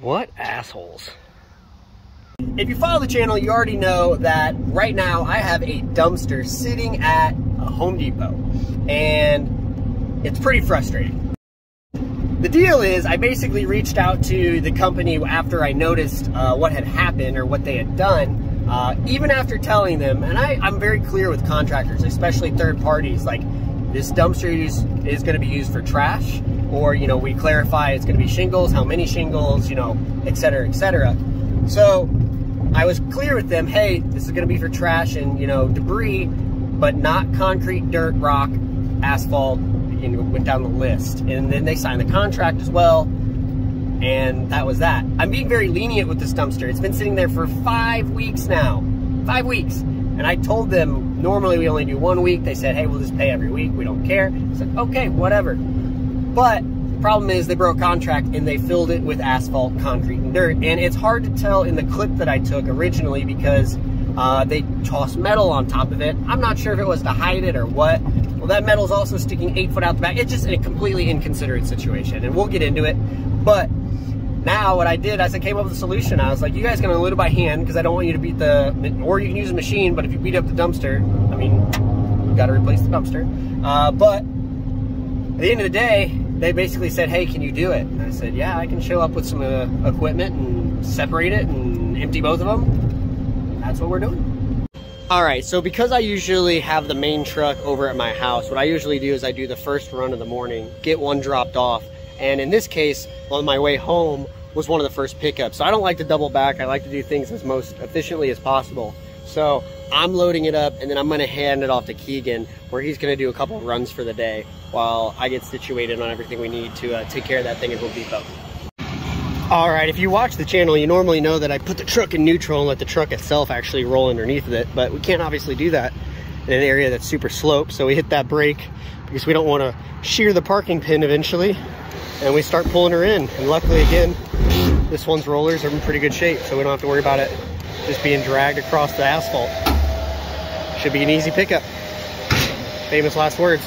What assholes. If you follow the channel, you already know that right now I have a dumpster sitting at a Home Depot, and it's pretty frustrating. The deal is, I basically reached out to the company after I noticed what had happened or what they had done, even after telling them, and I'm very clear with contractors, especially third parties, like, this dumpster is going to be used for trash, or, you know, we clarify it's going to be shingles, how many shingles, you know, et cetera, et cetera. So I was clear with them, hey, this is going to be for trash and, you know, debris, but not concrete, dirt, rock, asphalt, you know, went down the list. And then they signed the contract as well, and that was that. I'm being very lenient with this dumpster. It's been sitting there for 5 weeks now, 5 weeks. And I told them, normally we only do 1 week. They said, hey, we'll just pay every week, we don't care. I said, okay, whatever. But the problem is, they broke contract and they filled it with asphalt, concrete, and dirt. And it's hard to tell in the clip that I took originally because they tossed metal on top of it. I'm not sure if it was to hide it or what. Well, that metal's also sticking 8 foot out the back. It's just a completely inconsiderate situation, and we'll get into it. But now what I did is I came up with a solution. I was like, you guys can unload it by hand because I don't want you to beat the, or you can use a machine, but if you beat up the dumpster, I mean, you've got to replace the dumpster. But at the end of the day, they basically said, hey, can you do it? And I said, yeah, I can show up with some equipment and separate it and empty both of them. That's what we're doing. All right, so because I usually have the main truck over at my house, what I usually do is I do the first run of the morning, get one dropped off. And in this case, on my way home was one of the first pickups. So I don't like to double back. I like to do things as most efficiently as possible. So I'm loading it up, and then I'm gonna hand it off to Keegan, where he's gonna do a couple runs for the day while I get situated on everything we need to take care of that thing at Home Depot. All right, if you watch the channel, you normally know that I put the truck in neutral and let the truck itself actually roll underneath of it, but we can't obviously do that in an area that's super sloped. So we hit that brake because we don't wanna shear the parking pin eventually, and we start pulling her in. And luckily, again, this one's rollers are in pretty good shape, so we don't have to worry about it just being dragged across the asphalt. Should be an easy pickup. Famous last words.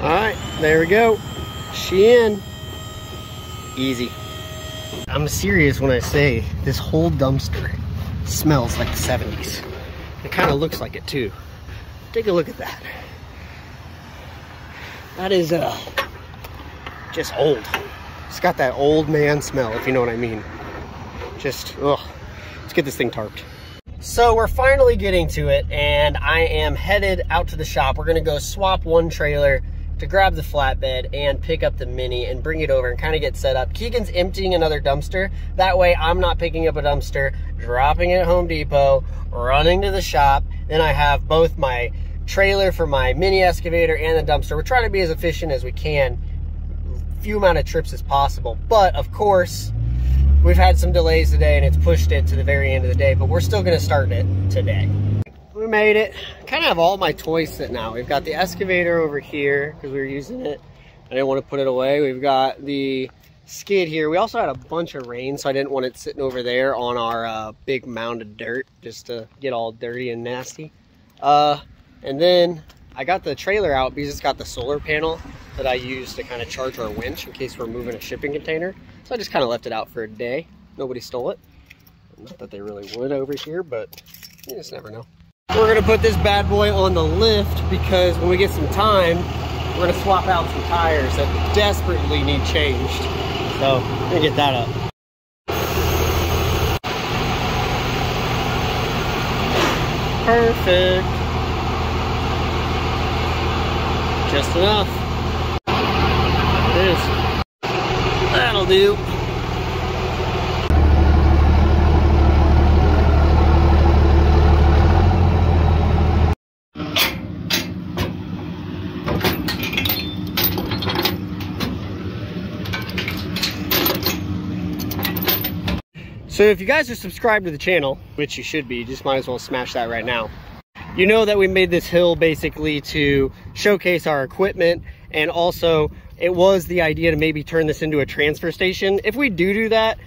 All right, there we go. She in. Easy. I'm serious when I say this whole dumpster smells like the 70s. It kind of looks like it too. Take a look at that. That is just old. It's got that old man smell, if you know what I mean. Just, ugh. Let's get this thing tarped. So we're finally getting to it, and I am headed out to the shop. We're gonna go swap one trailer to grab the flatbed and pick up the mini and bring it over and kind of get set up. Keegan's emptying another dumpster. That way I'm not picking up a dumpster, dropping it at Home Depot, running to the shop. Then I have both my trailer for my mini excavator and the dumpster. We're trying to be as efficient as we can, few amount of trips as possible. But of course, we've had some delays today, and it's pushed it to the very end of the day, but we're still gonna start it today. We made it. I kind of have all my toys sitting out. We've got the excavator over here because we were using it. I didn't want to put it away. We've got the skid here. We also had a bunch of rain, so I didn't want it sitting over there on our big mound of dirt just to get all dirty and nasty. And then I got the trailer out because it's got the solar panel that I use to kind of charge our winch in case we're moving a shipping container. So I just kind of left it out for a day. Nobody stole it. Not that they really would over here, but you just never know. We're gonna put this bad boy on the lift because when we get some time, we're gonna swap out some tires that desperately need changed. So we're gonna get that up. Perfect. Just enough. There it is. That'll do. So if you guys are subscribed to the channel, which you should be, you just might as well smash that right now. You know that we made this hill basically to showcase our equipment, and also it was the idea to maybe turn this into a transfer station. If we do that,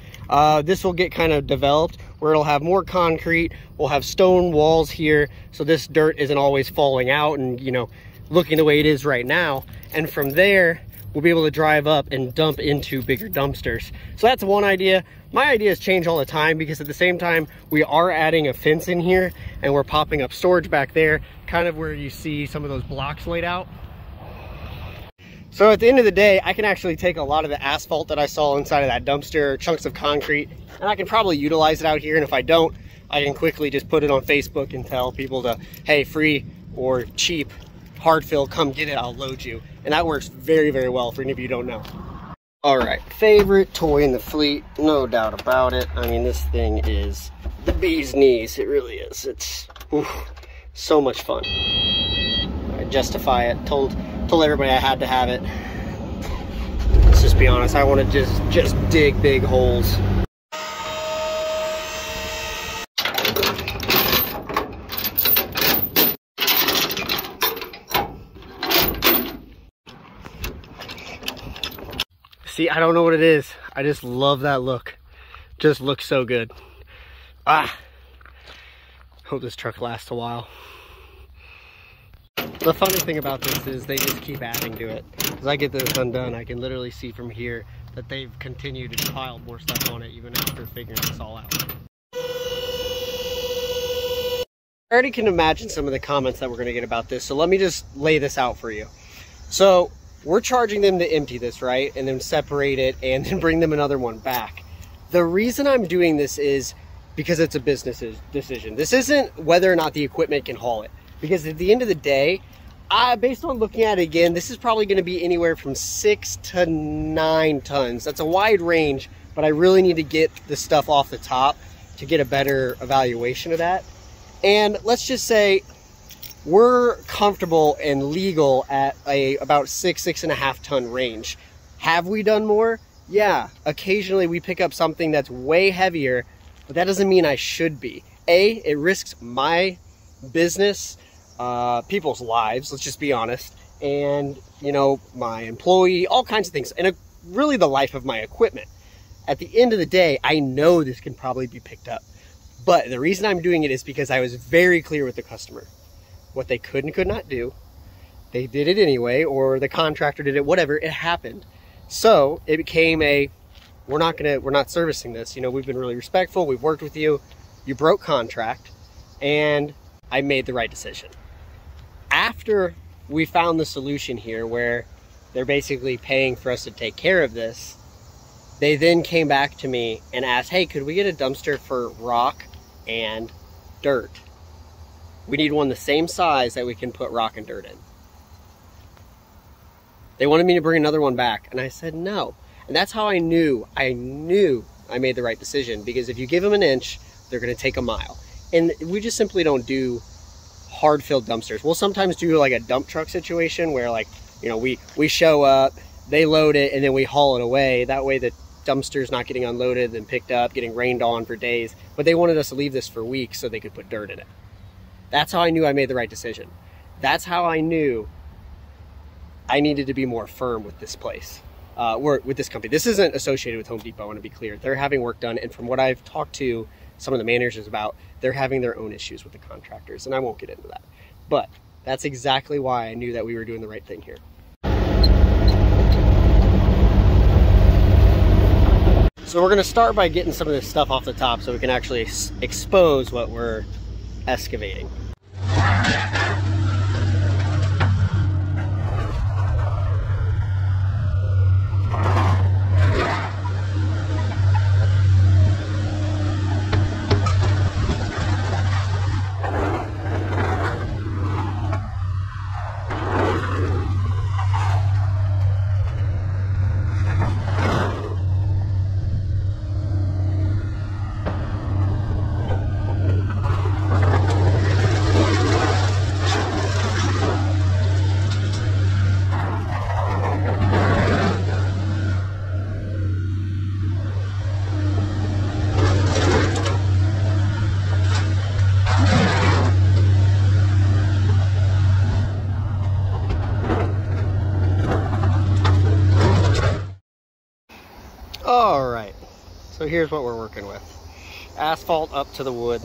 this will get kind of developed where it'll have more concrete, we'll have stone walls here, so this dirt isn't always falling out and, you know, looking the way it is right now. And from there, we'll be able to drive up and dump into bigger dumpsters. So that's one idea. My ideas change all the time because at the same time, we are adding a fence in here and we're popping up storage back there, kind of where you see some of those blocks laid out. So at the end of the day, I can actually take a lot of the asphalt that I saw inside of that dumpster, chunks of concrete, and I can probably utilize it out here. And if I don't, I can quickly just put it on Facebook and tell people to, hey, free or cheap, hard fill, come get it, I'll load you. And that works very, very well for any of you who don't know. All right, favorite toy in the fleet, no doubt about it. I mean, this thing is the bee's knees. It really is. It's so much fun. I justify it, told everybody I had to have it. Let's just be honest, I want to just dig big holes. See, I don't know what it is, I just love that look. Just looks so good. Hope this truck lasts a while. The funny thing about this is they just keep adding to it. As I get this undone, I can literally see from here that they've continued to pile more stuff on it even after figuring this all out. I already can imagine some of the comments that we're going to get about this, so let me just lay this out for you. So we're charging them to empty this, right? And then separate it and then bring them another one back. The reason I'm doing this is because it's a business decision. This isn't whether or not the equipment can haul it. Because at the end of the day, based on looking at it again, this is probably going to be anywhere from 6 to 9 tons. That's a wide range, but I really need to get the stuff off the top to get a better evaluation of that. And let's just say we're comfortable and legal at about 6, 6.5 ton range. Have we done more? Yeah, occasionally we pick up something that's way heavier, but that doesn't mean I should be. A, it risks my business, people's lives, let's just be honest, and, you know, my employee, all kinds of things, and really the life of my equipment. At the end of the day, I know this can probably be picked up, but the reason I'm doing it is because I was very clear with the customer what they could and could not do. They did it anyway, or the contractor did it, whatever, it happened. So it became a, we're not servicing this, you know, we've been really respectful, we've worked with you, you broke contract, and I made the right decision. After we found the solution here where they're basically paying for us to take care of this, they then came back to me and asked, hey, could we get a dumpster for rock and dirt? We need one the same size that we can put rock and dirt in. They wanted me to bring another one back, and I said no. And that's how I knew I made the right decision, because if you give them an inch, they're gonna take a mile. And we just simply don't do hard filled dumpsters. We'll sometimes do like a dump truck situation where, like, you know, we show up, they load it, and then we haul it away. That way the dumpster's not getting unloaded and picked up, getting rained on for days. But they wanted us to leave this for weeks so they could put dirt in it. That's how I knew I made the right decision. That's how I knew I needed to be more firm with this place, with this company. This isn't associated with Home Depot, I want to be clear. They're having work done, and from what I've talked to some of the managers about, they're having their own issues with the contractors, and I won't get into that. But that's exactly why I knew that we were doing the right thing here. So we're gonna start by getting some of this stuff off the top so we can actually expose what we're excavating. So here's what we're working with. Asphalt up to the wood,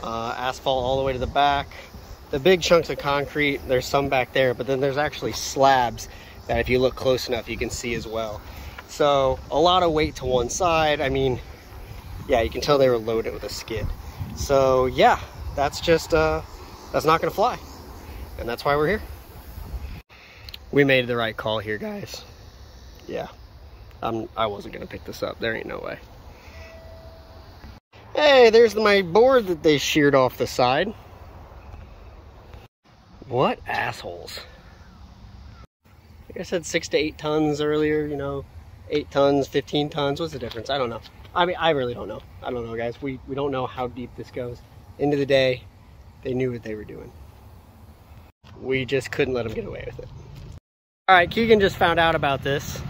asphalt all the way to the back. The big chunks of concrete, there's some back there, but then there's actually slabs that if you look close enough you can see as well. So a lot of weight to one side. I mean, yeah, you can tell they were loaded with a skid. So yeah, that's just that's not gonna fly, and that's why we're here. We made the right call here, guys. Yeah, I wasn't gonna pick this up. There ain't no way. Hey, there's my board that they sheared off the side. What assholes. Like I said, 6 to 8 tons earlier, you know, 8 tons, 15 tons, what's the difference? I don't know. I mean, I really don't know. I don't know, guys. We don't know how deep this goes. End of the day, they knew what they were doing. We just couldn't let them get away with it. All right, Keegan just found out about this.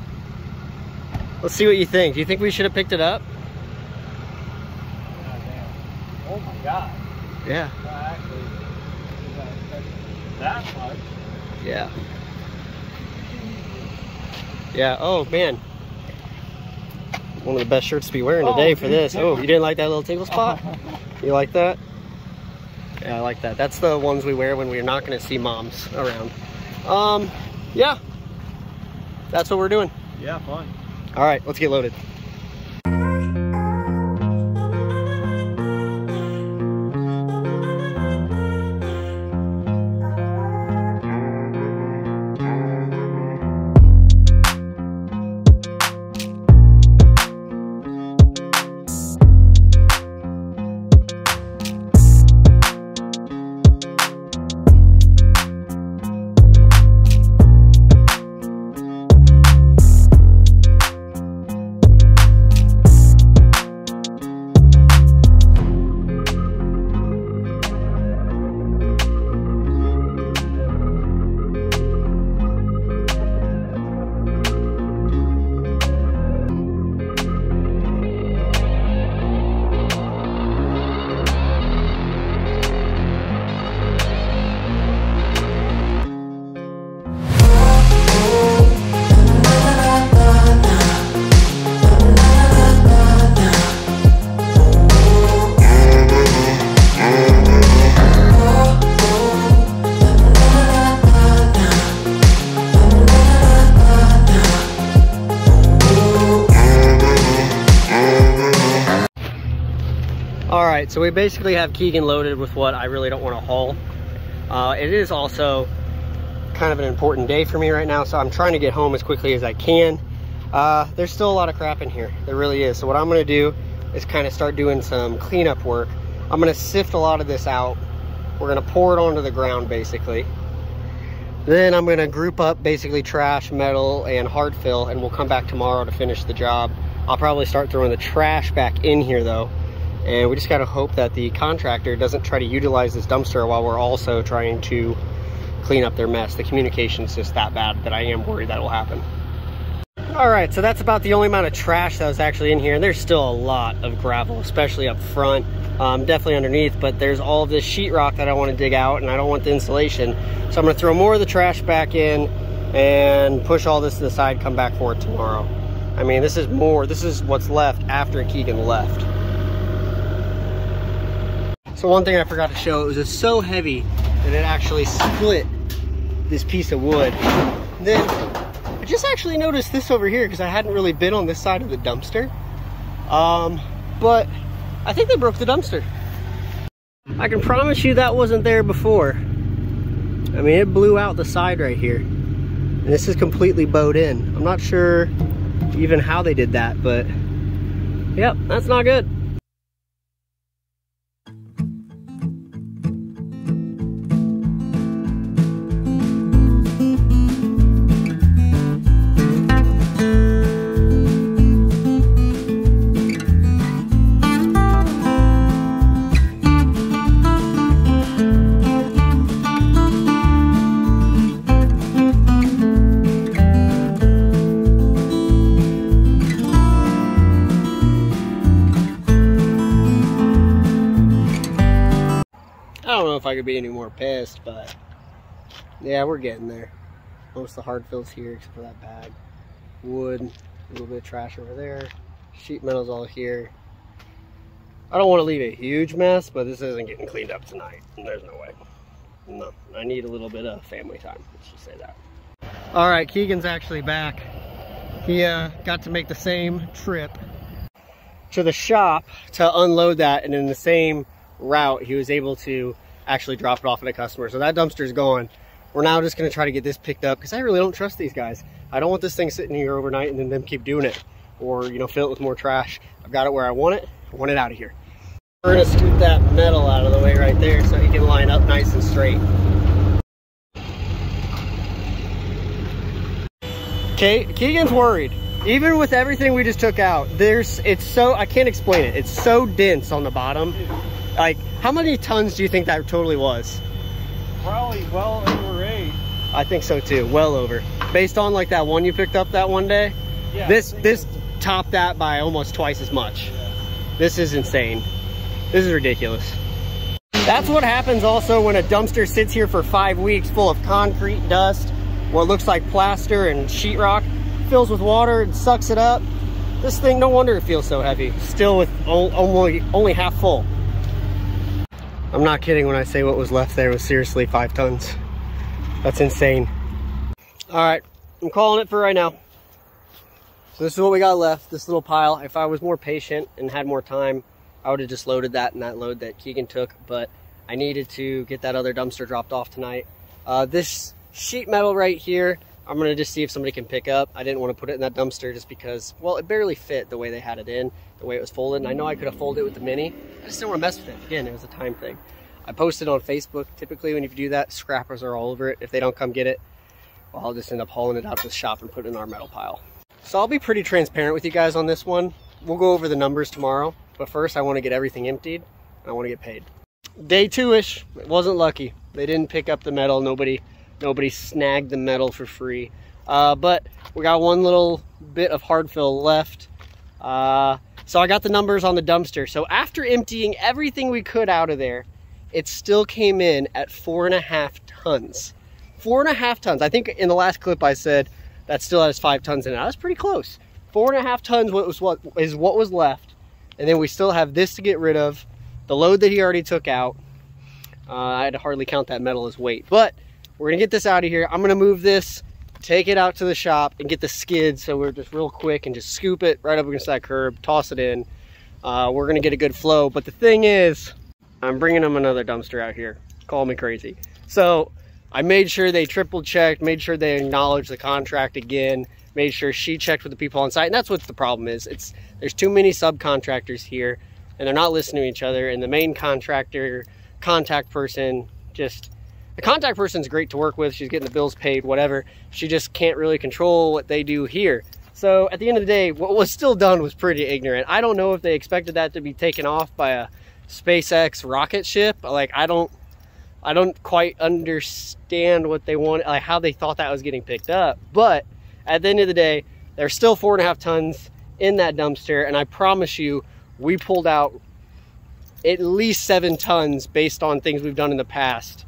Let's see what you think. Do you think we should have picked it up? Oh my God. Yeah. That much. Yeah. Yeah, oh man. One of the best shirts to be wearing today for this. Oh, you didn't like that little tingle spot? You like that? Yeah, I like that. That's the ones we wear when we're not gonna see moms around. Yeah, that's what we're doing. Yeah, fine. All right, let's get loaded. So we basically have Keegan loaded with what I really don't want to haul. It is also kind of an important day for me right now, so I'm trying to get home as quickly as I can. There's still a lot of crap in here. There really is. So what I'm going to do is kind of start doing some cleanup work. I'm going to sift a lot of this out. We're going to pour it onto the ground, basically. Then I'm going to group up basically trash, metal, and hard fill, and we'll come back tomorrow to finish the job. I'll probably start throwing the trash back in here, though. And we just gotta hope that the contractor doesn't try to utilize this dumpster while we're also trying to clean up their mess. The communication's just that bad that I am worried that will happen. All right, so that's about the only amount of trash that was actually in here. And there's still a lot of gravel, especially up front, definitely underneath, but there's all this sheetrock that I wanna dig out and I don't want the insulation. So I'm gonna throw more of the trash back in and push all this to the side, come back for it tomorrow. I mean, this is more, this is what's left after Keegan left. So one thing I forgot to show, it was just so heavy that it actually split this piece of wood. And then I just actually noticed this over here because I hadn't really been on this side of the dumpster. But I think they broke the dumpster. I can promise you that wasn't there before. I mean, it blew out the side right here. And this is completely bowed in. I'm not sure even how they did that, but yep, that's not good. If I could be any more pissed, but yeah, we're getting there. Most of the hard fill's here except for that bag. Wood, a little bit of trash over there. Sheet metal's all here. I don't want to leave a huge mess, but this isn't getting cleaned up tonight. There's no way. No, I need a little bit of family time. Let's just say that. All right, Keegan's actually back. He got to make the same trip to the shop to unload that, and in the same route, he was able to actually drop it off at a customer. So that dumpster's gone. We're now just gonna try to get this picked up because I really don't trust these guys. I don't want this thing sitting here overnight and then them keep doing it, or, you know, fill it with more trash. I've got it where I want it out of here. We're gonna scoot that metal out of the way right there so he can line up nice and straight. Okay, Keegan's worried. Even with everything we just took out, it's so, I can't explain it. It's so dense on the bottom. Like, how many tons do you think that totally was? Probably well over 8. I think so too, well over. Based on like that one you picked up that one day? Yeah, this topped that by almost twice as much. Yeah. This is insane. This is ridiculous. That's what happens also when a dumpster sits here for 5 weeks full of concrete, dust, what looks like plaster and sheetrock, fills with water and sucks it up. This thing, no wonder it feels so heavy, still with only half full. I'm not kidding when I say what was left there was seriously 5 tons. That's insane. All right, I'm calling it for right now. So this is what we got left, this little pile. If I was more patient and had more time, I would have just loaded that and that load that Keegan took, but I needed to get that other dumpster dropped off tonight. This sheet metal right here, I'm gonna just see if somebody can pick up. I didn't want to put it in that dumpster just because, well, it barely fit the way they had it in, the way it was folded. And I know I could have folded it with the Mini. I just didn't want to mess with it. Again, it was a time thing. I posted on Facebook. Typically when you do that, scrappers are all over it. If they don't come get it, well, I'll just end up hauling it out to the shop and putting it in our metal pile. So I'll be pretty transparent with you guys on this one. We'll go over the numbers tomorrow, but first I want to get everything emptied and I want to get paid. Day 2-ish, it wasn't lucky. They didn't pick up the metal. Nobody snagged the metal for free. But we got one little bit of hard fill left. So I got the numbers on the dumpster. So after emptying everything we could out of there, it still came in at 4.5 tons. 4.5 tons. I think in the last clip I said that still has 5 tons in it. I was pretty close. 4.5 tons is what was left. And then we still have this to get rid of, the load that he already took out. I had to hardly count that metal as weight, but we're gonna get this out of here. I'm gonna move this, take it out to the shop and get the skid. So we're just real quick and just scoop it right up against that curb, toss it in. We're gonna get a good flow. But the thing is, I'm bringing them another dumpster out here. Call me crazy. So I made sure they triple checked, made sure they acknowledged the contract again, made sure she checked with the people on site. And that's what the problem is. There's too many subcontractors here and they're not listening to each other. And the main contractor, contact person, the contact person's great to work with. She's getting the bills paid, whatever. She just can't really control what they do here. So at the end of the day, what was still done was pretty ignorant. I don't know if they expected that to be taken off by a SpaceX rocket ship. Like, I don't quite understand what they wanted, like how they thought that was getting picked up. But at the end of the day, there's still 4.5 tons in that dumpster. And I promise you, we pulled out at least 7 tons based on things we've done in the past.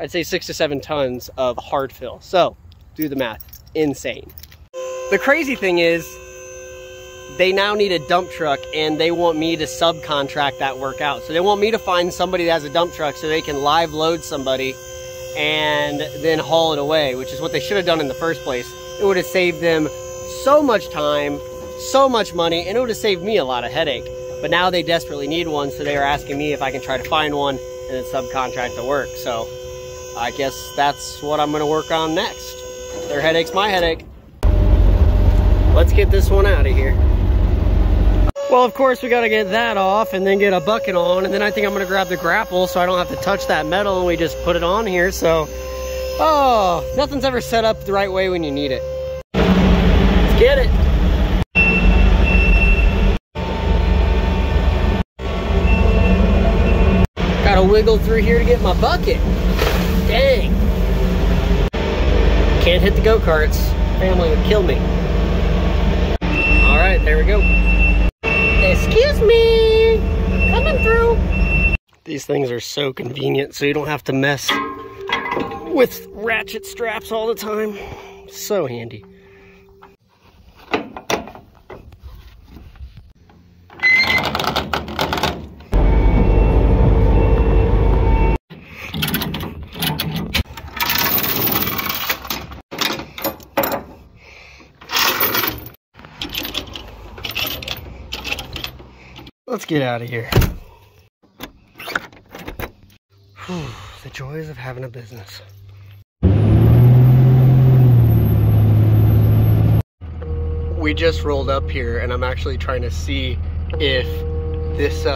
I'd say 6 to 7 tons of hard fill. So do the math, insane. The crazy thing is they now need a dump truck and they want me to subcontract that work out. So they want me to find somebody that has a dump truck so they can live load somebody and then haul it away, which is what they should have done in the first place. It would have saved them so much time, so much money, and it would have saved me a lot of headache. But now they desperately need one. So they are asking me if I can try to find one and then subcontract the work. So I guess that's what I'm gonna work on next. Their headache's my headache. Let's get this one out of here. Well, of course we gotta get that off and then get a bucket on, and then I think I'm gonna grab the grapple so I don't have to touch that metal and we just put it on here. So, oh, nothing's ever set up the right way when you need it. Let's get it. Gotta wiggle through here to get my bucket. Dang. Can't hit the go-karts. Family would kill me. All right, there we go. Excuse me, coming through. These things are so convenient, so you don't have to mess with ratchet straps all the time. So handy. Let's get out of here. Whew, the joys of having a business. We just rolled up here and I'm actually trying to see if this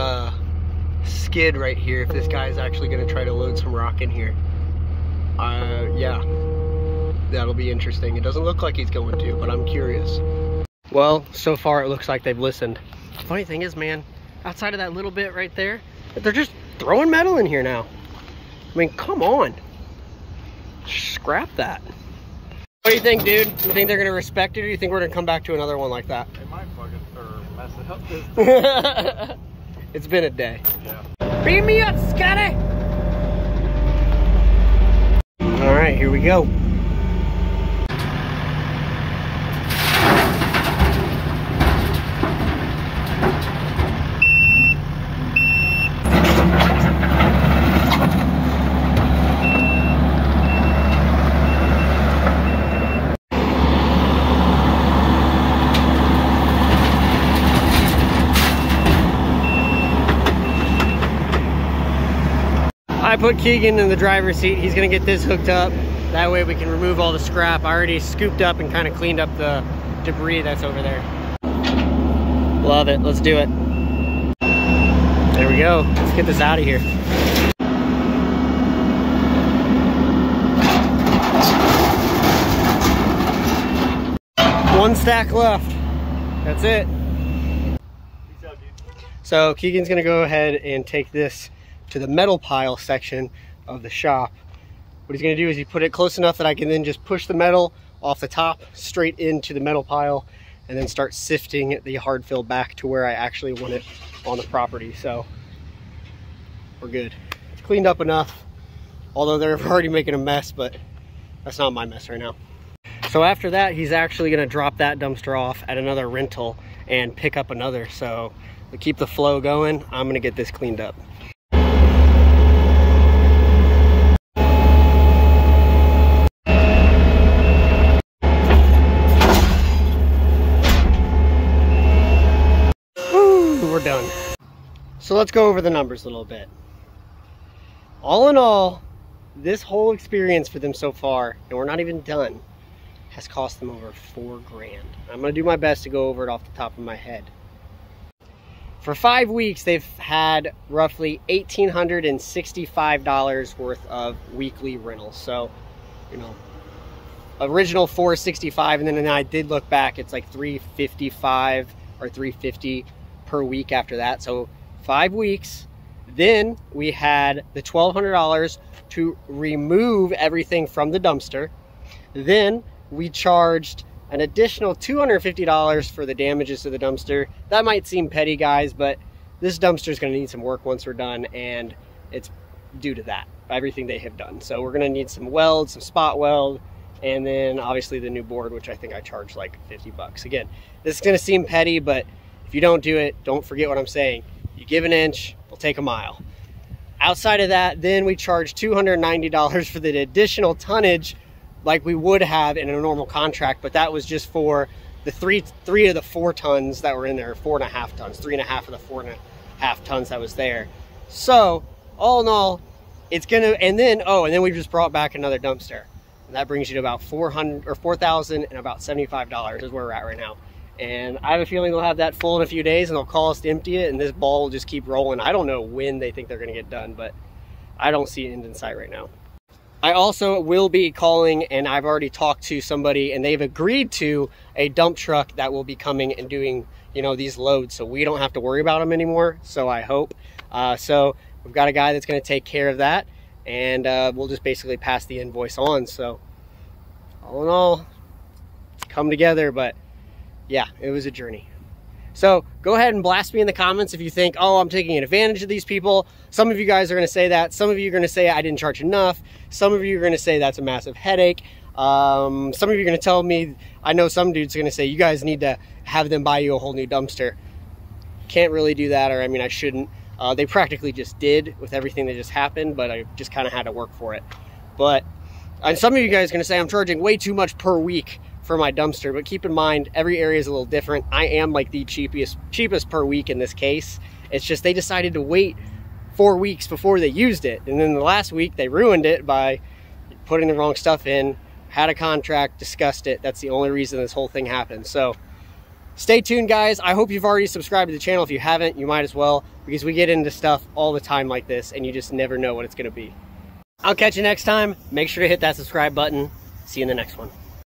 skid right here, if this guy is actually gonna try to load some rock in here. Yeah, that'll be interesting. It doesn't look like he's going to, but I'm curious. Well, so far it looks like they've listened. Funny thing is, man, outside of that little bit right there, they're just throwing metal in here now. I mean, come on. Scrap that. What do you think, dude? You think they're gonna respect it, or you think we're gonna come back to another one like that? They might fucking mess it up this time. It's been a day. Yeah. Beam me up, Scotty! All right, here we go. I put Keegan in the driver's seat. He's gonna get this hooked up. That way we can remove all the scrap. I already scooped up and kind of cleaned up the debris that's over there. Love it, let's do it. There we go, let's get this out of here. One stack left, that's it. So Keegan's gonna go ahead and take this to the metal pile section of the shop. What he's gonna do is he put it close enough that I can then just push the metal off the top straight into the metal pile and then start sifting the hard fill back to where I actually want it on the property. So we're good. It's cleaned up enough, although they're already making a mess, but that's not my mess right now. So after that, he's actually gonna drop that dumpster off at another rental and pick up another. So to keep the flow going, I'm gonna get this cleaned up. Done. So let's go over the numbers a little bit. All in all, this whole experience for them so far, and we're not even done, has cost them over $4,000. I'm gonna do my best to go over it off the top of my head. For 5 weeks, they've had roughly $1,865 worth of weekly rentals. So, you know, original $465, and then I did look back, it's like $355 or $350 per week after that. So 5 weeks, then we had the $1,200 to remove everything from the dumpster. Then we charged an additional $250 for the damages to the dumpster. That might seem petty, guys, but this dumpster is going to need some work once we're done, and it's due to that, everything they have done. So we're going to need some weld, some spot weld, and then obviously the new board, which I think I charged like $50. Again, this is going to seem petty, but if you don't do it, don't forget what I'm saying. You give an inch, we'll take a mile. Outside of that, then we charge $290 for the additional tonnage like we would have in a normal contract, but that was just for the three of the 4 tons that were in there, 4.5 tons, 3.5 of the 4.5 tons that was there. So all in all, it's gonna, and then we just brought back another dumpster. And that brings you to about $4,075 is where we're at right now. And I have a feeling they'll have that full in a few days and they'll call us to empty it and this ball will just keep rolling. I don't know when they think they're gonna get done, but I don't see an end in sight right now. I also will be calling, and I've already talked to somebody and they've agreed to a dump truck that will be coming and doing, you know, these loads, so we don't have to worry about them anymore, so I hope. So we've got a guy that's gonna take care of that, and we'll just basically pass the invoice on. So all in all, it's come together, but yeah, it was a journey. So go ahead and blast me in the comments if you think, oh, I'm taking advantage of these people. Some of you guys are gonna say that. Some of you are gonna say I didn't charge enough. Some of you are gonna say that's a massive headache. Some of you are gonna tell me, I know some dude's gonna say you guys need to have them buy you a whole new dumpster. Can't really do that, or I mean, I shouldn't. They practically just did with everything that just happened, but I just kind of had to work for it. But, and some of you guys are gonna say I'm charging way too much per week for my dumpster, but keep in mind every area is a little different. I am like the cheapest per week in this case, It's just they decided to wait 4 weeks before they used it, and then the last week they ruined it by putting the wrong stuff in, had a contract, discussed it. That's the only reason this whole thing happened. So stay tuned, guys. I hope you've already subscribed to the channel. If you haven't, you might as well, because we get into stuff all the time like this and you just never know what it's going to be. I'll catch you next time. Make sure to hit that subscribe button. See you in the next one.